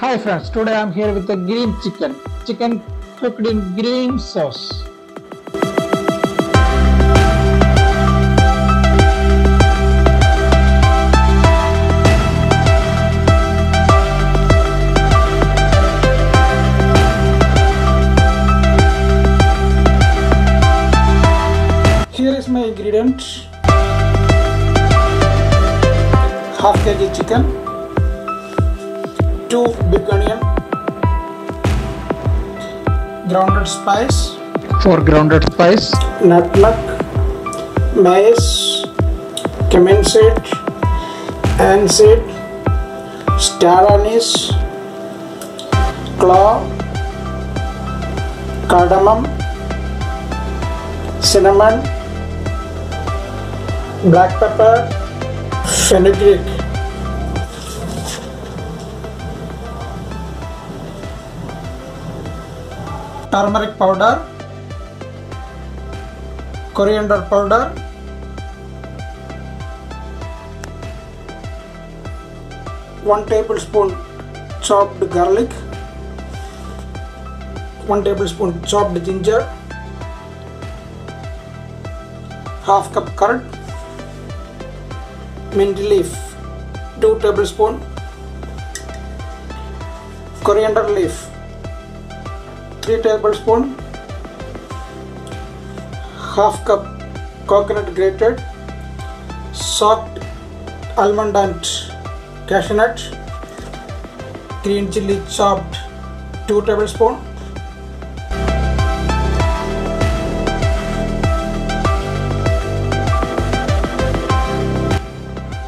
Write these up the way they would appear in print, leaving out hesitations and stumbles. Hi friends, today I am here with the green chicken cooked in green sauce. Here is my ingredient: half kg chicken, 2 big onion, grounded spice, 4 grounded spice, nutmeg, mace, cumin seed, anise seed, star anise, clove, cardamom, cinnamon, black pepper, fenugreek. Turmeric powder, coriander powder, one tablespoon chopped garlic, one tablespoon chopped ginger, half cup curd, mint leaf, 2 tablespoons, coriander leaf, 3 tablespoons, half cup coconut grated, soft almond and cashew nut, green chili chopped, 2 tablespoons,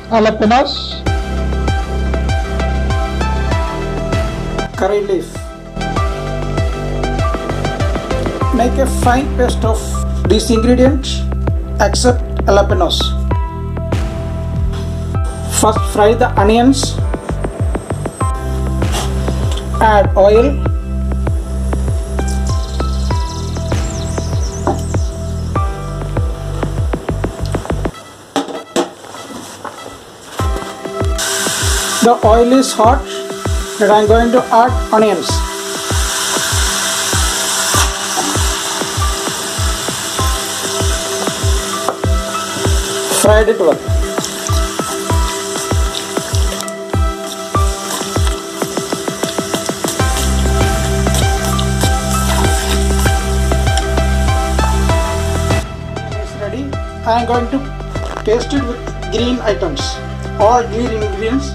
jalapenos, curry leaf. Make a fine paste of these ingredients except jalapenos. First fry the onions. Add oil. The oil is hot, but I am going to add onions. Fried it well. It's ready. I am going to taste it with green items, all green ingredients.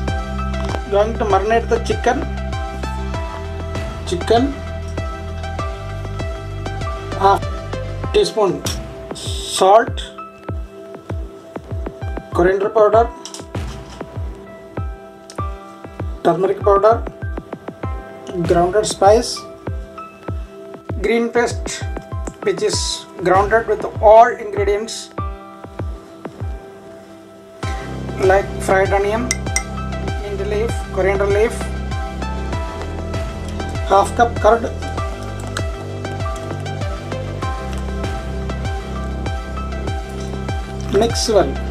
Going to marinate the chicken, half teaspoon salt, coriander powder, turmeric powder, grounded spice, green paste which is grounded with all ingredients like fried onion, mint leaf, coriander leaf, half cup curd, mix well.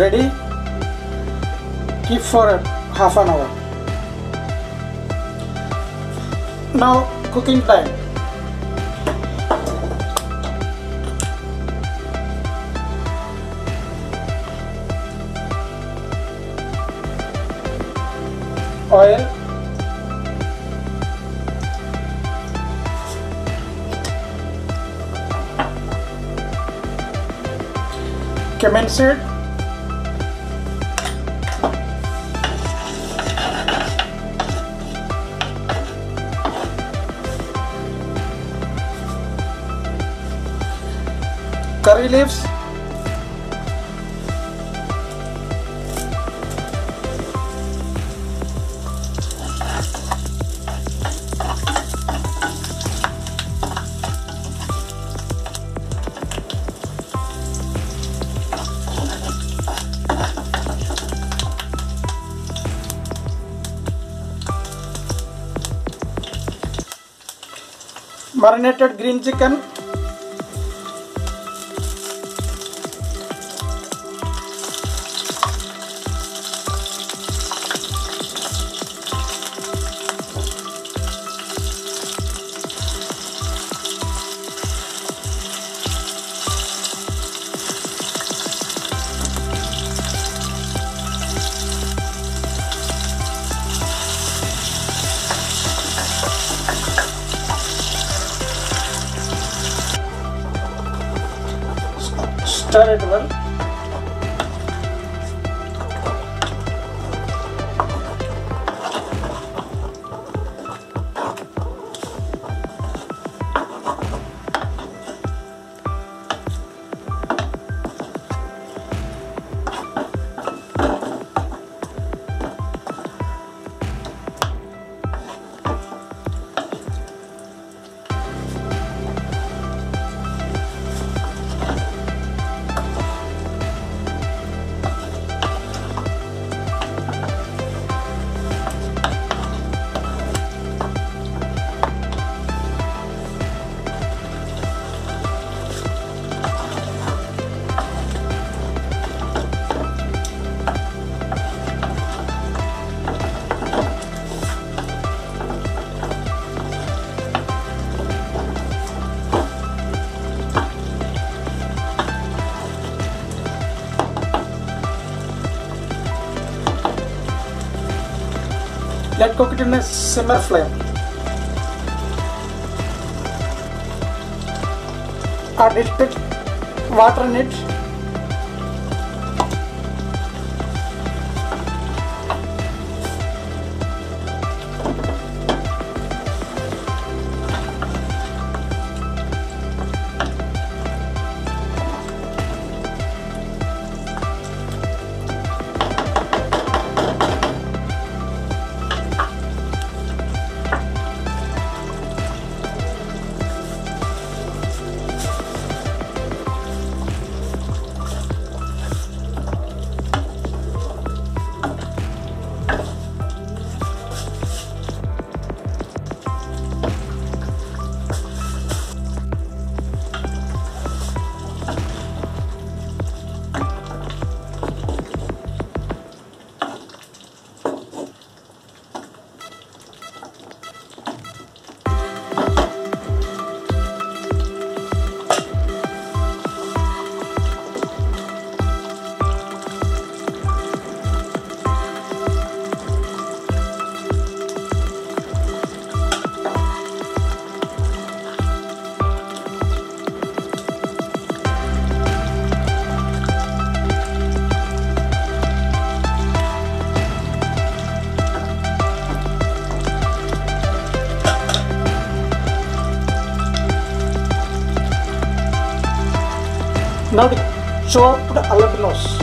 Ready, keep for half an hour. Now cooking time. Oil, cumin seed, curry leaves, marinated green chicken, stir it well. Let cook it in a simmer flame. Add a bit water in it. Now the chopped jalapenos.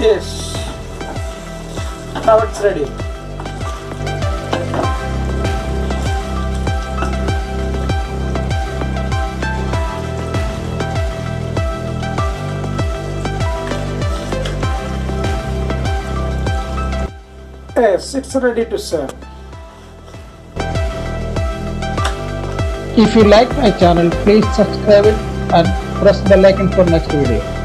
Yes, now it's ready. Yes, it's ready to serve. If you like my channel, please subscribe it and press the like for next video.